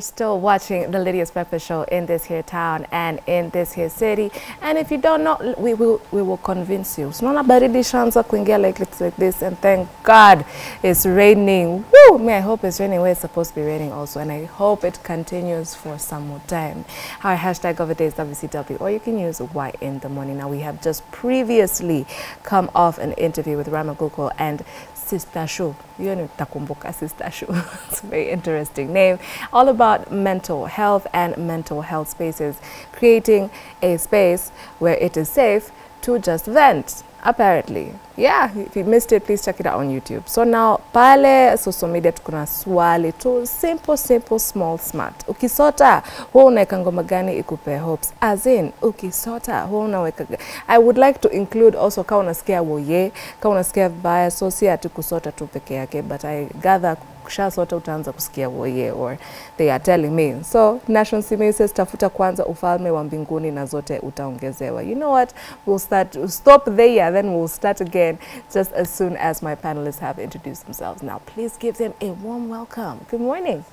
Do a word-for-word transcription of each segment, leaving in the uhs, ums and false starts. are still watching the Lydia's Breakfast Show in this here town and in this here city. And if you don't know, we will we will convince you. Unaona baridi shanza kuingia like like this, and thank God it's raining. Woo! Me, I hope it's raining where it's supposed to be raining also, and I hope it continues for some more time. Our hashtag of the day is W C W, or you can use Y in the morning. Now, we have just previously come off an interview with Rama Guko and Sister Show. You know, Takumboka Sister Show. It's a very interesting name. All about mental health and mental health spaces, creating a space where it is safe to just vent. Apparently, yeah. If you missed it, please check it out on YouTube. So now, pale social media tukuna swali tu simple, simple, small, smart. Ukisota, huo unaweka ngoma gani ikupe hopes? As in, ukisota, huo unaweka. I would like to include also kama unasikia woye, kama unasikia vibaya, so si ati kusota tu peke yake, but I gather kushasota utaanza kusikia woye, or they are telling me. So Nashon Simiyu says tafuta kwanza ufalme wa mbinguni na zote utaongezewa. You know what? We'll start we'll stop there. Then we'll start again just as soon as my panelists have introduced themselves. Now, please give them a warm welcome. Good morning.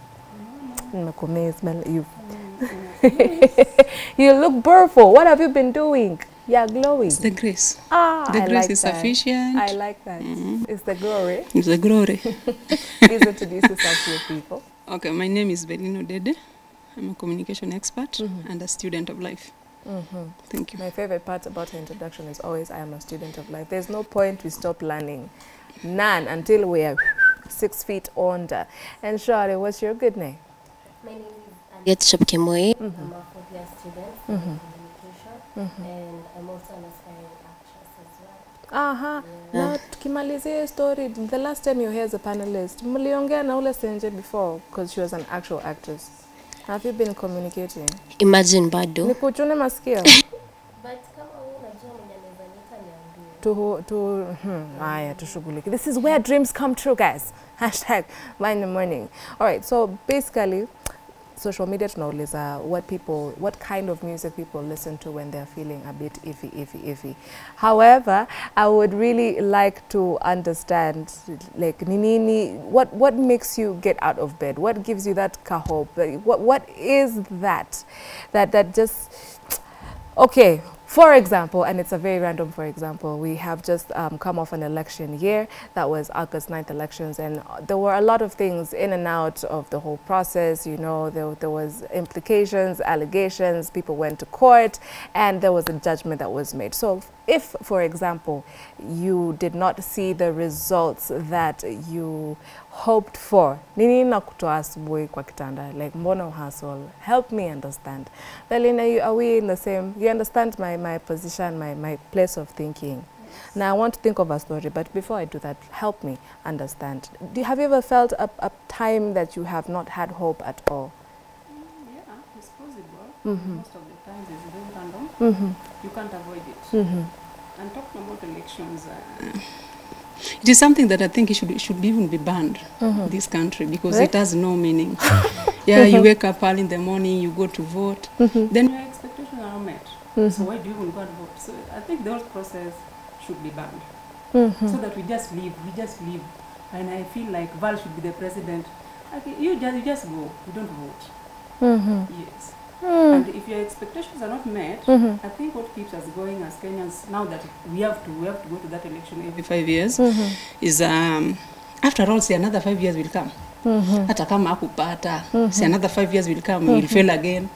Good morning. You. You look beautiful. What have you been doing? You're glowing. It's the grace. Ah, the I grace like is that. Sufficient. I like that. Mm-hmm. It's the glory. It's the glory. Please introduce yourself to your people. Okay, my name is Benino Dede. I'm a communication expert mm-hmm. and a student of life. Mm-hmm. Thank you. My favorite part about her introduction is always, I am a student of life. There's no point we stop learning. None, until we are six feet under. And Shari, what's your good name? My name is Angete Shapke Moi. I'm a fourth year student in mm-hmm. communication, mm-hmm. and I'm also an aspiring actress as well. Aha. Now, tukimalizia story, the last time you were here as a panelist, mliongea na ule Senje before, because she was an actual actress. Have you been communicating? Imagine bado. Nikuchune masikio. But kama una jomu nyamezanyika niambie. To, to, hmm, haya, tushuguliki. This is where dreams come true, guys. Hashtag, mind the morning. All right, so basically, social media tunauliza what people, what kind of music people listen to when they're feeling a bit iffy, iffy, iffy. However, I would really like to understand, like, ninini, what, what makes you get out of bed? What gives you that kahope? What, what is that? That, that just, okay. For example, and it's a very random for example, we have just um, come off an election year. That was August ninth elections, and there were a lot of things in and out of the whole process. You know, there, there was implications, allegations, people went to court, and there was a judgment that was made. So if, for example, you did not see the results that you hoped for, nini na kutoa asubuhi kwa kitanda, like mbono hustle, help me understand. Belinda, are we in the same, you understand my, my position, my, my place of thinking? Yes. Now I want to think of a story, but before I do that, help me understand. Do you, have you ever felt a, a time that you have not had hope at all? Mm, yeah, it's possible. Mm-hmm. Most of the times it's very random. Mm-hmm. You can't avoid it. Mm-hmm. And talking about elections, uh, it is something that I think it should, it should even be banned in mm-hmm. this country, because right? It has no meaning. Yeah, you wake up early in the morning, you go to vote, mm-hmm. then your expectations are met. Mm-hmm. So why do you even go to vote? So I think the whole process should be banned, mm-hmm. so that we just live, we just live. And I feel like Val should be the president. Okay, you just you just go, you don't vote. Mm-hmm. Yes. Mm. And if your expectations are not met, mm-hmm. I think what keeps us going as Kenyans now that we have to we have to go to that election every five years mm-hmm. is um after all, see another five years will come. Hata kama hakupata, see another five years will come. Mm-hmm. We'll fail again,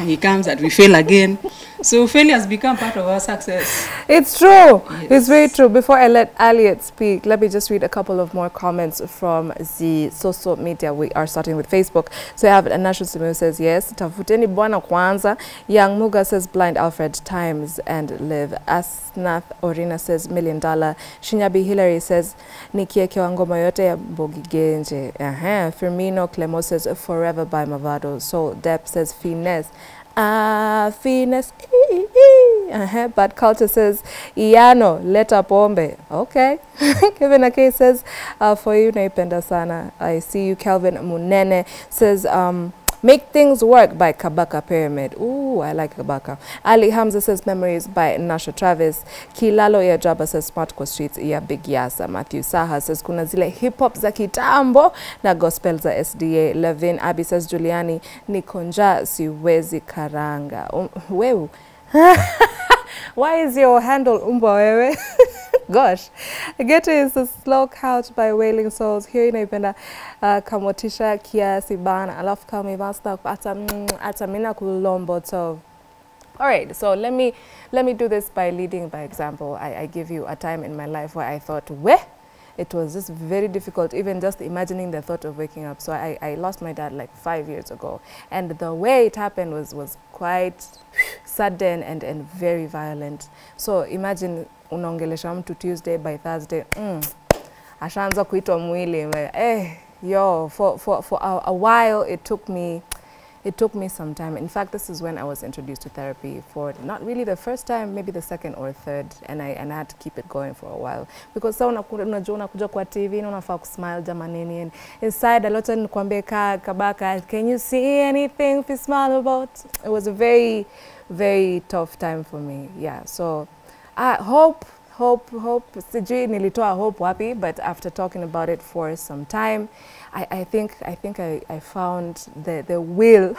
and he comes that we fail again. So failure has become part of our success. It's true. Yes. It's very true. Before I let Elliot speak, let me just read a couple of more comments from the social media. We are starting with Facebook. So I have Nashon Simiyu says, yes. Tafuteni bwana kwanza. Young Muga says, blind Alfred times and live. Asnath Orina says, million dollar. Shinyabi Hillary says, nikiekewa ngoma yote ya bogigenje. Uh-huh. Firmino Clemo says, forever by Mavado. So Depp says, finesse. Ah, uh, finesse. Uh-huh. But Culture says, Iano, leta pombe. Okay. Kevin Ake says, uh, for you, naipenda sana. I see you. Kelvin Munene says, um, Make Things Work by Kabaka Pyramid. Ooh, I like Kabaka. Ali Hamza says Memories by Nasha Travis. Kilalo ya Jabba says Smart Kwa Streets ya Big Yasa. Matthew Saha says kuna zile hip hop za kitambo na gospel za S D A. Levin Abi says Juliani ni konja siwezi karanga. Um, wewe. Why is your handle umbwa wewe? Gosh. Get is the Slow Couch by Wailing Souls. Here inaipenda uh, kamotisha kiasi bana. Alafu kama ivasta kupata atamina kulombo to. All right, so let me let me do this by leading by example. I, I give you a time in my life where I thought, where? It was just very difficult, even just imagining the thought of waking up. So I, I lost my dad like five years ago. And the way it happened was, was quite sudden and, and very violent. So imagine unaongelesha mtu Tuesday by Thursday. Ashaanza kuitwa mwili. Eh, yo, for, for, for a, a while it took me... It took me some time. In fact, this is when I was introduced to therapy for not really the first time, maybe the second or third, and I and I had to keep it going for a while because so unajua unakuja kwa T V na unafaa kusmile jamani, and inside a lot nikwambia Kabaka, can you see anything to smile about? It was a very, very tough time for me. Yeah. So, I hope, hope, hope. Sijui nilitoa hope wapi, but after talking about it for some time, I, I think I think I, I found the the will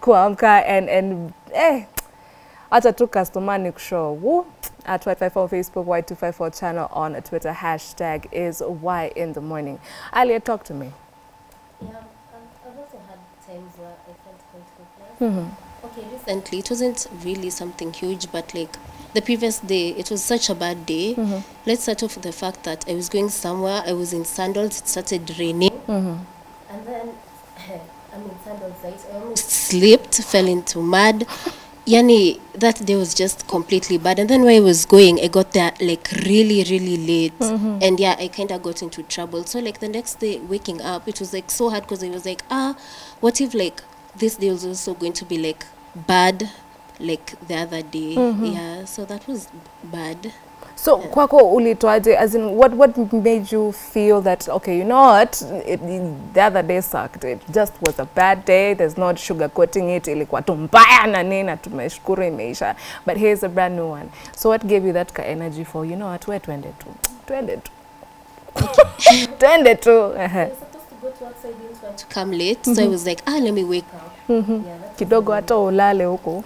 kuamka and and eh acha tu customer ni kushow woo at Y two five four Facebook, Y two five four channel on Twitter, hashtag is Y in the morning. Elliot, talk to me. Yeah, um, I've also had times where I felt comfortable. Okay, recently it wasn't really something huge, but like the previous day, it was such a bad day. Mm-hmm. Let's start off with the fact that I was going somewhere, I was in sandals, it started raining. Mm-hmm. And then, I'm in sandals, right? I almost slipped, fell into mud. Yani, that day was just completely bad. And then where I was going, I got there like really, really late. Mm-hmm. And yeah, I kind of got into trouble. So like the next day, waking up, it was like so hard because I was like, ah, what if like this day was also going to be like bad? Like the other day, mm-hmm. yeah. So that was bad. So, yeah. Kwako ulitoaje, as in, what what made you feel that okay, you know what, it, it, the other day sucked. It just was a bad day. There's not sugarcoating it. Ilikuwa tu mbaya na nina tumeshukuru imeisha. But here's a brand new one. So what gave you that energy for you know what? Where twende tu, twende tu, twende tu. I was supposed to go to outside, didn't want to come late. Mm-hmm. So I was like, ah, let me wake up. Mm-hmm. Yeah, kidogo hata ulale huko.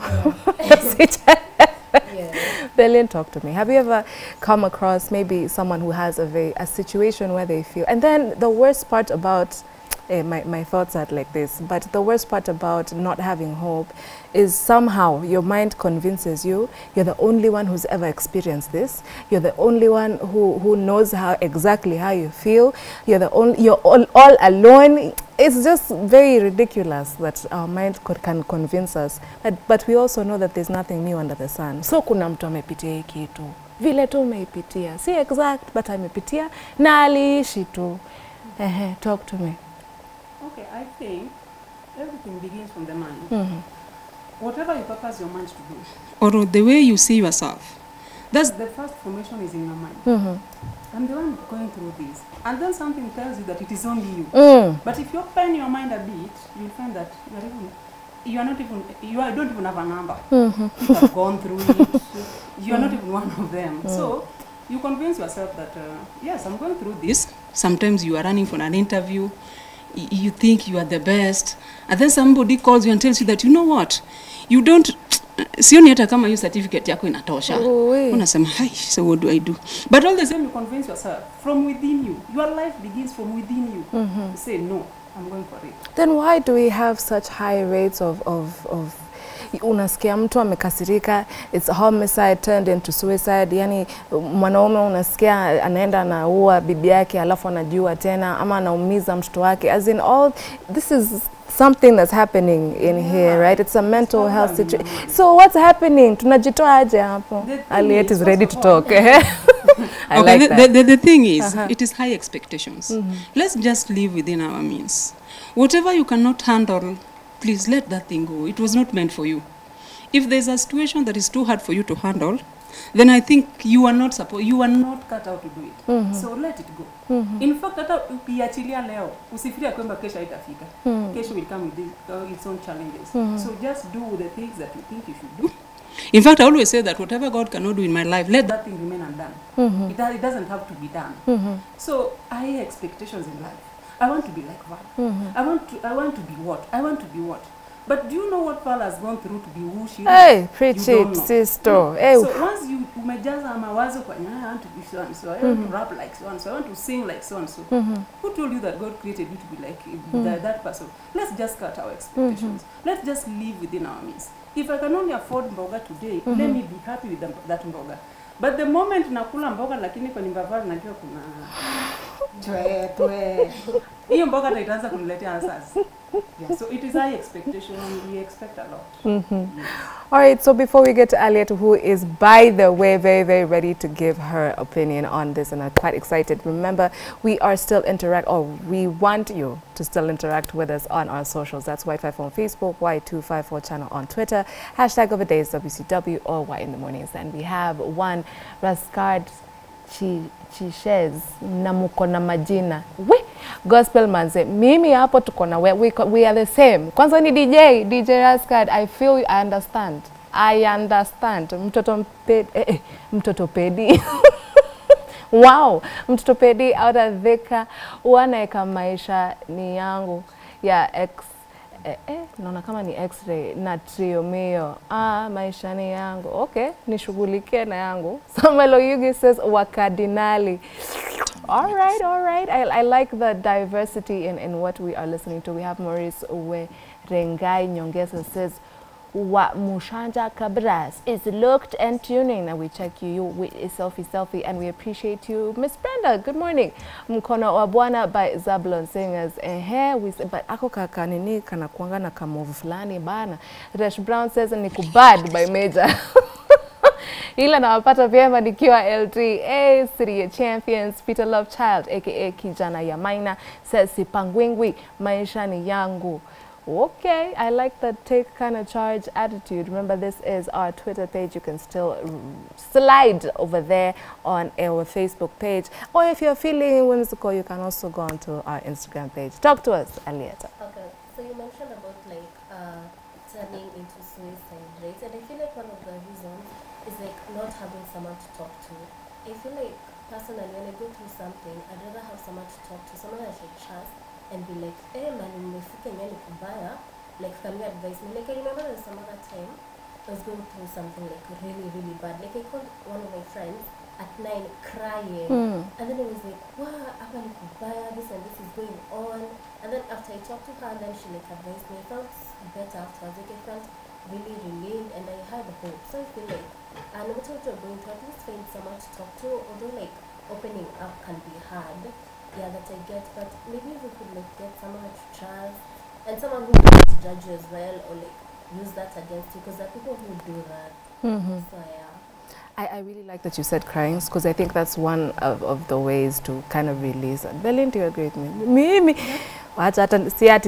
Berlin, talk to me. Have you ever come across maybe someone who has a very, a situation where they feel, and then the worst part about eh, my my thoughts are like this, but the worst part about not having hope is somehow your mind convinces you you're the only one who's ever experienced this. You're the only one who who knows how exactly how you feel. You're the only you're all, all alone. It's just very ridiculous that our mind could, can convince us, but, but we also know that there's nothing new under the sun. So kuna mtu amepitia kitu vile tu umeipitia, si exact, but amepitia na aliishi tu. Eh, talk to me. Okay, I think everything begins from the mind. Mm-hmm. Whatever you purpose your mind to do, or the way you see yourself, that's the first formation is in your mind. Mm-hmm. I'm the one going through this. And then something tells you that it is only you. Mm. But if you open your mind a bit, you'll find that you are, even, you are not even, you are, don't even have a number. Mm-hmm. You have gone through it. You are not even one of them. Mm. So you convince yourself that, uh, yes, I'm going through this. Sometimes you are running for an interview. Y you think you are the best. And then somebody calls you and tells you that, you know what, you don't, sioni hata kama hiyo certificate yako inatosha. Unasema, "Hi, so what do I do?" But all the same you convince yourself from within you. Your life begins from within you. Mm-hmm. You say, "No, I'm going for it." Then why do we have such high rates of of of unasikia mtu amekasirika, it's a homicide turned into suicide. Yani mwanaume unasikia anaenda na uwa bibi yake alafu anajiua tena ama anaumiza mtoto wake. As in all this is something that's happening in yeah. here, right? It's a mental it's health situation. Mean. So what's happening? Tunajitoaje hapo? Elietta is ready to talk. I okay, like the, that. The, the thing is, uh-huh. it is high expectations. Mm-hmm. Let's just live within our means. Whatever you cannot handle, please let that thing go. It was not meant for you. If there's a situation that is too hard for you to handle, then I think you are not supposed, you are not cut out to do it. Mm -hmm. So let it go. Mm -hmm. In fact, hata ukiachilia leo, usifikiria kwamba kesha itafika. Mm -hmm. Kesho will come with its own challenges. Mm -hmm. So just do the things that you think you should do. In fact, I always say that whatever God cannot do in my life, let that thing remain undone. Mm -hmm. it, it doesn't have to be done. Mm -hmm. So I have expectations in life. I want to be like what? Mm -hmm. I want to. I want to be what? I want to be what? But do you know what Paul has gone through to be who she is? Hey, preach it, sister. No. Hey. So once you umejaza mawazo kwa I want to be so and so, I want to rap like so and so, I want to sing like so and so. Mm -hmm. Who told you that God created you to be like mm -hmm. that, that person? Let's just cut our expectations. Mm -hmm. Let's just live within our means. If I can only afford mboga today, mm -hmm. let me be happy with that mboga. But the moment nakula mboga lakini kwa nimbavali najua kuna twe twe. Hiyo mboga ndio itaanza kuniletea answers. Yeah, so it is high expectation and we expect a lot. Mm-hmm. Yes. All right, so before we get to Elliot, who is, by the way, very, very ready to give her opinion on this, and I'm quite excited. Remember, we are still interact, or we want you to still interact with us on our socials. That's Y two five four on Facebook, Y two five four channel on Twitter, hashtag of the day is W C W or Y in the mornings. And we have one, Raskard Chishez, Namuko Namajina. Gospel man say, Mimi hapo tukona, we, we are the same. Kwanza ni D J, D J Raskard, I feel you, I understand. I understand. Mtoto mpedi, eh, eh, mtoto pedi. Wow, mtoto pedi, auta dhika, wanaeka maisha ni yangu ya ex, eh, eh, naona kama ni x-ray, na triomeo. Ah, maisha ni yangu. Okay, nishughulike na yangu. Samuel Oyugi says, wakadinali. All right, all right. I, I like the diversity in, in what we are listening to. We have Maurice Uwe Rengai Nyongeza says, Wa Mushanja Kabras is looked and tuning. Now we check you, you is selfie, selfie, and we appreciate you. Miss Brenda, good morning. Mkono Wabwana by Zablon Singers. Ehe, we say, but ako kakanini kanakuanga na kamovu fulani bana. Rush Brown says, Nikubad by Major. Ila na wapata vyema nikiwa L T A, City Champions, Peter Love Child, aka Kijana Yamaina, says Sipangwingwi, maisha ni yangu. Okay, I like the take kind of charge attitude. Remember, this is our Twitter page. You can still slide over there on our Facebook page. Or if you're feeling whimsical, you can also go onto our Instagram page. Talk to us, Elietta. Okay, so you mentioned about like uh, turning into suicide, right? And I feel like one of the reasons is like not having someone to talk to. I feel like personally when I go through something, I'd rather have someone to talk to, someone I should trust and be like, hey man, like can you advise me? Like I remember there was some other time I was going through something like really, really bad. Like I called one of my friends at nine crying. Mm. And then I was like, wow, I'm going to buy this and this is going on. And then after I talked to her, then she like advised me. I felt better afterwards. Like I felt really relieved and I had hope. So I feel like and what you're going to at least find someone to talk to, although like opening up can be hard. Yeah, that I get, but maybe we could like get someone to trust and someone who will judge you as well or like use that against you because there are people who do that. Mm-hmm. So yeah. I, I really like that you said crying because I think that's one of, of the ways to kind of release. Berlin, do you agree with me? Mimi. I told myself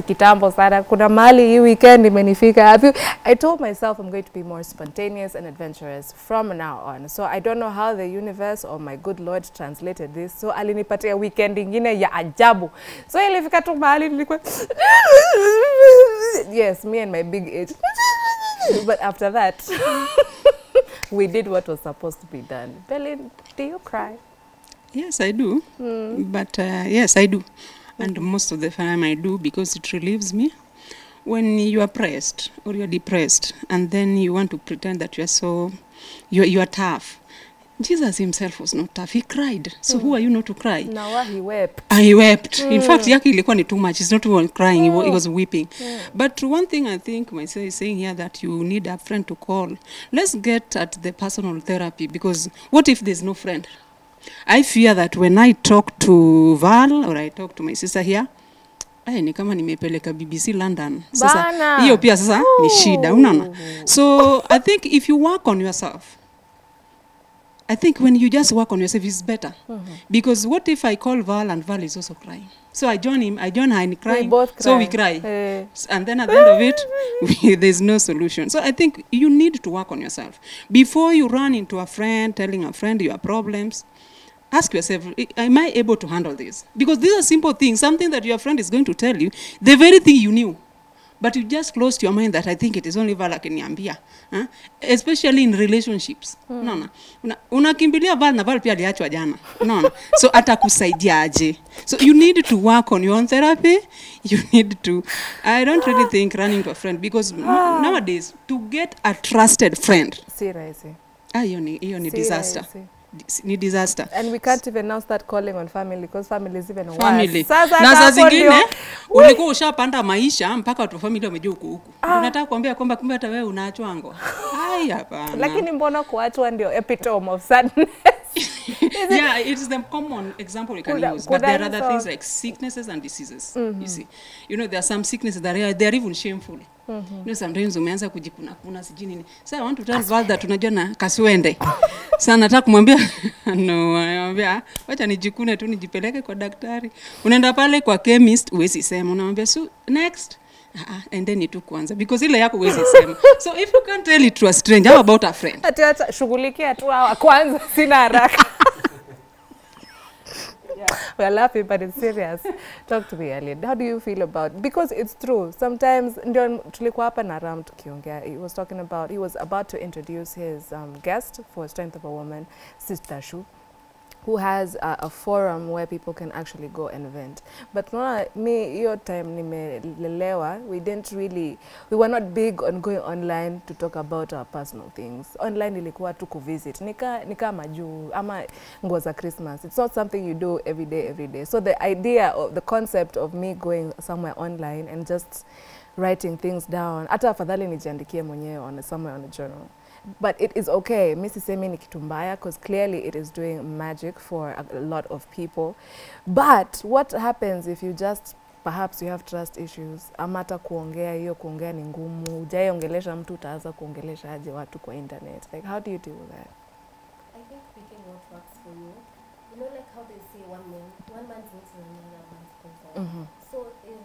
I'm going to be more spontaneous and adventurous from now on. So I don't know how the universe or my good Lord translated this. So alinipatia weekend ingine ya ajabu. So ilifika tu mahali nilikuwa yes, me and my big age. But after that, we did what was supposed to be done. Berlin, do you cry? Yes, I do. Mm. But uh, yes, I do. And most of the time I do because it relieves me. When you are pressed or you are depressed and then you want to pretend that you are so, you, you are tough. Jesus himself was not tough. He cried. So mm. who are you not to cry? Now he wept. Ah, he wept. Mm. In fact, yaki ilikuwa ni too much. It's not even crying. Mm. He was weeping. Mm. But one thing I think myself is saying here that you need a friend to call. Let's get at the personal therapy because what if there's no friend? I fear that when I talk to Val or I talk to my sister here, I ni kama nimepeleka B B C London. Sasa hiyo pia sasa ni shida, unaona. So I think if you work on yourself, I think when you just work on yourself, it's better. Mm-hmm. Because what if I call Val and Val is also crying? So I join him, I join her in crying, we both cry. So we cry. Hey. And then at the end of it, we, there's no solution. So I think you need to work on yourself. Before you run into a friend, telling a friend your problems, ask yourself, am I able to handle this? Because these are simple things, something that your friend is going to tell you, the very thing you knew. But you just closed your mind that I think it is only Val akiniambia. Huh? Especially in relationships. Mm. No, no. Una, unakimbilia Val na Val pia aliachwa jana. No, no. So atakusaidia aje. So you need to work on your own therapy. You need to, I don't really think running to a friend, because ah. nowadays to get a trusted friend. See, see. Ah, you need, you need disaster. See. Ni disaster. And we can't even now start calling on family, because family is even worse. Family. Sasa na sasa zingine ulikuwa ushapanda maisha mpaka tu family umejua huko huko. Tunataka kuambia kwamba kumbe hata wewe unaachwa ngo. Hai hapana. Lakini mbona kuachwa ndio epitome of sadness? It yeah, it is the common example we can use, but there are other things like sicknesses and diseases. Mm-hmm. You see, you know, there are some sicknesses that are, they are even shameful. Mm-hmm. You know, sometimes umeanza kujikuna kuna sijini nini. So I want to tell Val that tunajua na kaswende. Sasa nataka kumwambia no, anamwambia acha nijikune tu nijipeleke kwa daktari. Unaenda pale kwa chemist uwezi sema, unamwambia so next. Uh-uh, and then it took kwanza because ile yako wezi sema. So if you can't tell it to a stranger, how about a friend? Hata shughulikia tu hawa kwanza, sina haraka. Yeah. We are laughing, but it's serious. Talk to me, Elliot. How do you feel about, because it's true, sometimes ndio tulikuwa hapa na Ramt tukiongea. He was talking about, he was about to introduce his um, guest for Strength of a Woman, Sister Show, who has a, a forum where people can actually go and vent. But no, me, your time, nimelelewa, we didn't really, we were not big on going online to talk about our personal things. Online ilikuwa tu kuvisit. Nika, nika maju, ama ngoza Christmas. It's not something you do every day, every day. So the idea of the concept of me going somewhere online and just writing things down, ata afadhali nijiandikie mwenyewe on somewhere on a journal. But it is okay, Missus Semi ni kitu mbaya, because clearly it is doing magic for a lot of people. But what happens if you just, perhaps you have trust issues, amata kuongea, hiyo kuongea ni ngumu, ujaye ongelesha mtu utaanza kuongelesha aje watu kwa internet. Like, how do you deal with that? I think picking what works for you. You know, like how they say one man, one man's needs and another man's comfort. Mm-hmm. So if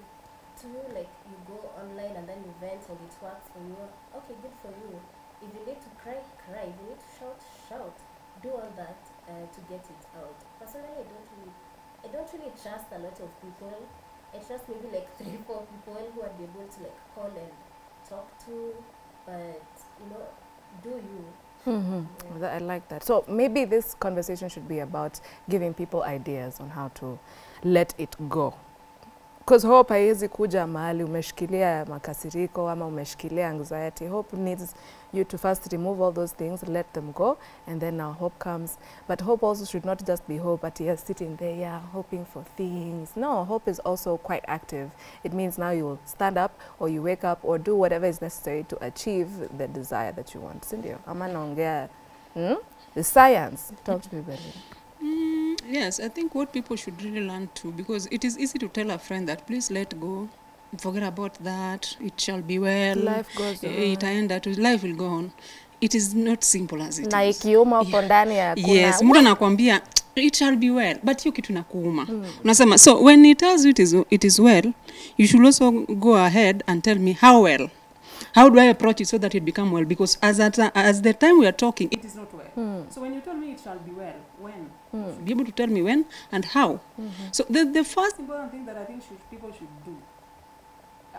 to you, like, you go online and then you vent and it works for you, okay, good for you. If you need to cry, cry. If you need to shout, shout. Do all that uh, to get it out. Personally, I don't really, I don't really trust a lot of people. I trust maybe like three, four people who are able to like call and talk to. But you know, do you? Mm-hmm. Yeah. That, I like that. So maybe this conversation should be about giving people ideas on how to let it go. Because hope haiwezi kuja mahali umeshikilia makasiriko ama umeshikilia anxiety. Hope needs you to first remove all those things, let them go, and then now hope comes. But hope also should not just be hope, but you're sitting there, yeah, hoping for things. No, hope is also quite active. It means now you will stand up, or you wake up, or do whatever is necessary to achieve the desire that you want. Sindio? Ama naongea. The science. Talk to me, Berlin. Mm, yes, I think what people should really learn to, because it is easy to tell a friend that please let go, forget about that, it shall be well, life goes on. It end that life will go on. It is not simple as it na is. Yeah. Yes, muda nakwambia it shall be well, but you kitu nakuuma. Mm. Unasema so when it tells you it is it is well, you should also go ahead and tell me how well. How do I approach it so that it become well? Because as at, as the time we are talking, it is not well. Mm. So when you tell me it shall be well, when? Mm. Be able to tell me when and how. Mm-hmm. So the, the first important thing that I think should, people should do,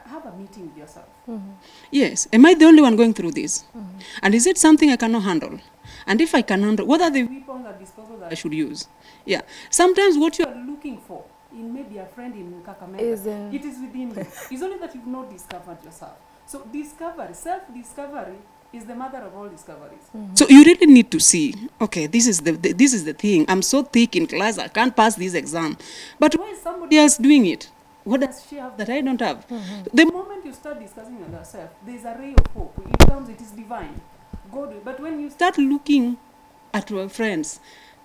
have a meeting with yourself. Mm-hmm. Yes. Am I the only one going through this? Mm-hmm. And is it something I cannot handle? And if I can handle, what are the weapons at disposal that I should use? Yeah. Sometimes what you are looking for in maybe a friend in Kakamega, it is within you. It's only that you've not discovered yourself. So discovery, self-discovery is the mother of all discoveries. Mm-hmm. So you really need to see, okay, this is the, the this is the thing. I'm so thick in class, I can't pass this exam. But why is somebody else doing it? What does she have that I don't have? Mm-hmm. The moment you start discussing with yourself, there's a ray of hope. It comes, it is divine. God. But when you start looking at your friends,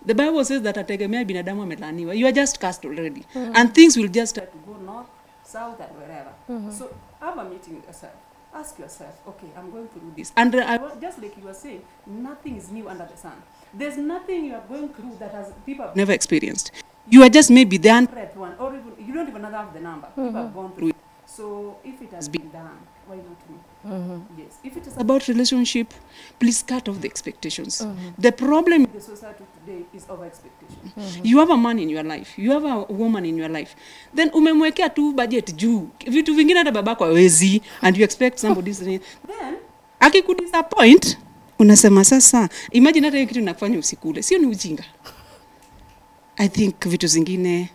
the Bible says that ategemea binadamu amelaniwa. You are just cast already. Mm-hmm. And things will just start to go north, south, and wherever. Mm-hmm. So have a meeting with yourself. Ask yourself, okay, I'm going to do this. And uh, I, just like you were saying, nothing is new under the sun. There's nothing you are going through that has people have never experienced. You are just maybe the hundredth one, or even, you don't even have the number. People mm-hmm. have gone through it. So if it has been done, why not me? Mm-hmm. Yes. If it is about relationship, please cut off the expectations. Mm-hmm. The problem in the society today is over expectation. Mm-hmm. You have a man in your life, you have a woman in your life, then umemwekea tu budget juu vitu vingine hata babako hawezi, and you expect somebody's then akikudisappoint unasema sasa, imagine hata hiyo kitu nakufanya usikule, sio ni ujinga. I think vitu zingine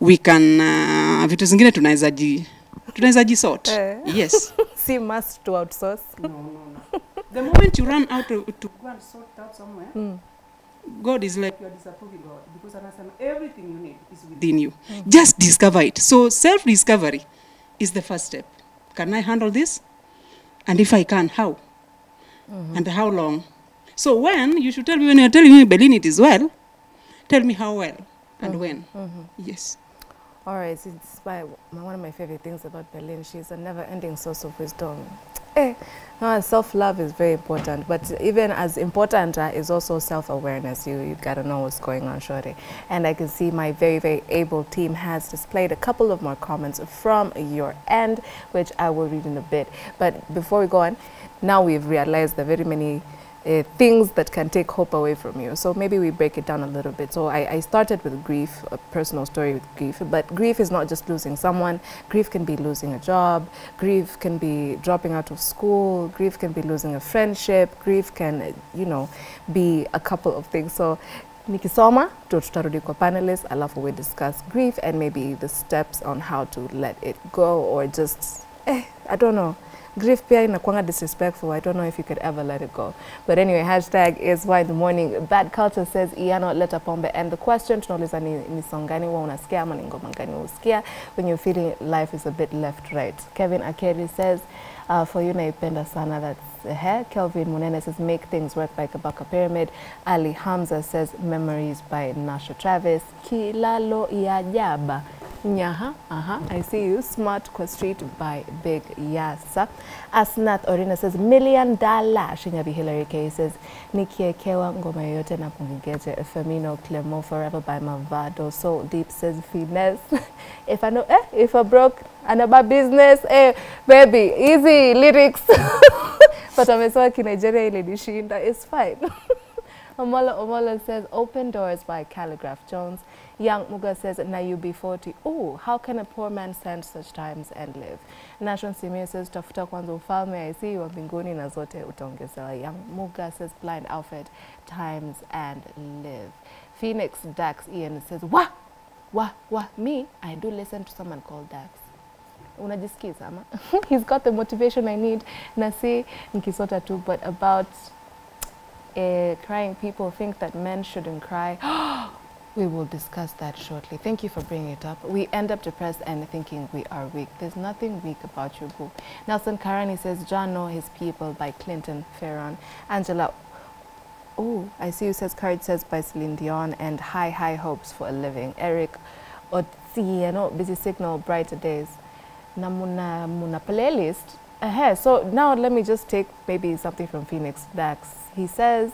we can uh, vitu zingine tunaweza ji tunaweza ji sort. Uh, yes. See must to outsource. No, no, no. The moment you run out to, to go and sort out somewhere, mm. God is like, you are disapproving God, because everything you need is within you. Mm. Just discover it. So self-discovery is the first step. Can I handle this? And if I can, how? Mm-hmm. And how long? So when, you should tell me, when you're telling me Berlin it is well, tell me how well and mm-hmm. when. Mm-hmm. Yes. All right, so it's by one of my favorite things about Berlin. She's a never-ending source of wisdom. Eh, no, self-love is very important, but even as important uh, is also self-awareness. You you gotta know what's going on, Shorty. And I can see my very very able team has displayed a couple of more comments from your end, which I will read in a bit. But before we go on, now we've realized the very many. Uh, things that can take hope away from you. So maybe we break it down a little bit. So I, I started with grief, a personal story with grief, but grief is not just losing someone. Grief can be losing a job. Grief can be dropping out of school. Grief can be losing a friendship. Grief can, you know, be a couple of things. So nikisoma, tutarudi kwa panelists, alafu we discuss grief and maybe the steps on how to let it go, or just, eh, I don't know. Grief pia inakuanga disrespectful. I don't know if you could ever let it go. But anyway, hashtag is why in the morning. Bad culture says, Iano leta pombe. And the question, tunauliza ni songani wa unasikia, ama ni ngoma gani unasikia, when you're feeling life is a bit left-right. Kevin Ake says, uh, for you naipenda sana, that's uh, hair. Kelvin Munene says, make things work by Kabaka Pyramid. Ali Hamza says, memories by Nasha Travis. Kilalo ya Jabba. Nyaha, uh-huh, I see you. Smart Cross Street by Big Yasa. Asnath Orina says, million dollar. Shinyabi Hillary K says, Nikiekewa ngoma yote na kungeje. Firmino Clemo forever by Mavado. So Deep says, finesse. If I know, eh, if I broke, another business, eh, baby, easy lyrics. But I'm so Nigeria lady, it's fine. Omola Omola says, open doors by Calligraph Jones. Young Muga says, na you be forty. Oh, how can a poor man stand such times and live? Nashon Simiyu says, tafuta kwanza ufalme, I see you are mbinguni na zote utaongezewa. Young Muga says, blind Alfred, times and live. Phoenix Dax Ian says, wah, wah, wah. Me, I do listen to someone called Dax. Unajisikiza ama? He's got the motivation I need. Nasi, nkisota tu, but about uh, crying, people think that men shouldn't cry. We will discuss that shortly. Thank you for bringing it up. We end up depressed and thinking we are weak. There's nothing weak about you, boo. Nelson Karani says, John know his people by Clinton Ferron. Angela, oh, I see you says, Courage says by Celine Dion, and High, High Hopes for a Living. Eric Otieno, Busy Signal, Brighter Days. Namuna Muna playlist. Uh-huh. So now let me just take maybe something from Phoenix Dax. He says,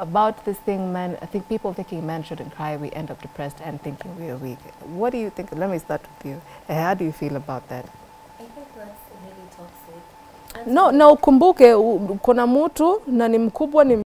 about this thing, man, I think people thinking men shouldn't cry, we end up depressed and thinking we are weak. What do you think? Let me start with you. How do you feel about that? I think that's really toxic. And no, so no, kumbuke, kuna mutu, na ni mkubwa ni